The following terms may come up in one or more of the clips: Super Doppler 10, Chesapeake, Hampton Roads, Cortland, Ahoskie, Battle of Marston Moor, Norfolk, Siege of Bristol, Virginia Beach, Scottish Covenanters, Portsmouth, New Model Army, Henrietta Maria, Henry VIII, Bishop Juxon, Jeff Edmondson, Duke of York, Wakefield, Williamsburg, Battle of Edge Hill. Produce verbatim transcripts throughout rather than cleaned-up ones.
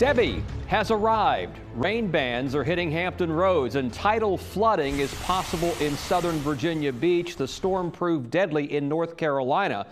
Debbie has arrived. Rain bands are hitting Hampton Roads and tidal flooding is possible in southern Virginia Beach. The storm proved deadly in North Carolina.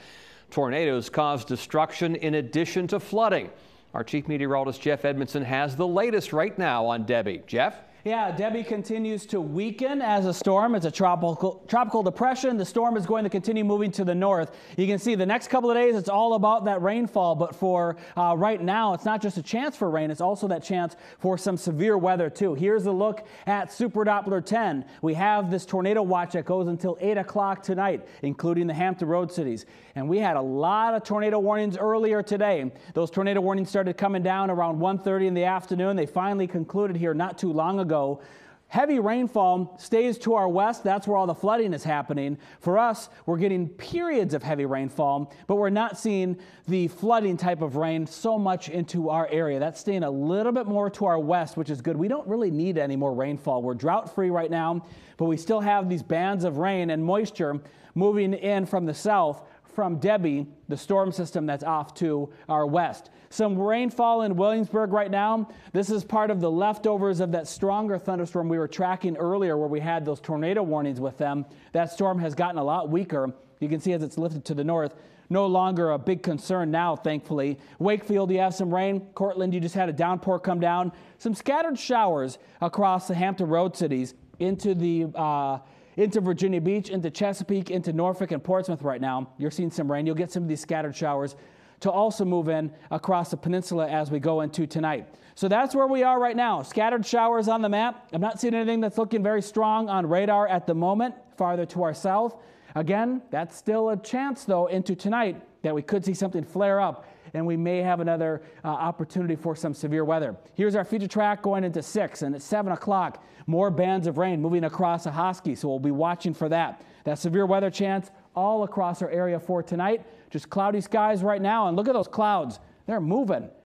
Tornadoes cause destruction in addition to flooding. Our chief meteorologist Jeff Edmondson has the latest right now on Debbie. Jeff? Yeah, Debbie continues to weaken as a storm. It's a tropical tropical depression. The storm is going to continue moving to the north. You can see the next couple of days, it's all about that rainfall. But for uh, right now, it's not just a chance for rain. It's also that chance for some severe weather, too. Here's a look at Super Doppler ten. We have this tornado watch that goes until eight o'clock tonight, including the Hampton Roads cities. And we had a lot of tornado warnings earlier today. Those tornado warnings started coming down around one thirty in the afternoon. They finally concluded here not too long ago. Go. Heavy rainfall stays to our west. That's where all the flooding is happening. For us, we're getting periods of heavy rainfall, but we're not seeing the flooding type of rain so much into our area. That's staying a little bit more to our west, which is good. We don't really need any more rainfall. We're drought-free right now, but we still have these bands of rain and moisture moving in from the south from Debbie, the storm system that's off to our west. Some rainfall in Williamsburg right now. This is part of the leftovers of that stronger thunderstorm we were tracking earlier where we had those tornado warnings with them. That storm has gotten a lot weaker. You can see as it's lifted to the north, no longer a big concern now, thankfully. Wakefield, you have some rain. Cortland, you just had a downpour come down. Some scattered showers across the Hampton Road cities into the uh, into Virginia Beach, into Chesapeake, into Norfolk and Portsmouth right now. You're seeing some rain. You'll get some of these scattered showers to also move in across the peninsula as we go into tonight. So that's where we are right now. Scattered showers on the map. I'm not seeing anything that's looking very strong on radar at the moment, farther to our south. Again, that's still a chance, though, into tonight that we could see something flare up, and we may have another uh, opportunity for some severe weather. Here's our future track going into six, and at seven o'clock, more bands of rain moving across Ahoskie, so we'll be watching for that. That severe weather chance all across our area for tonight. Just cloudy skies right now, and look at those clouds. They're moving.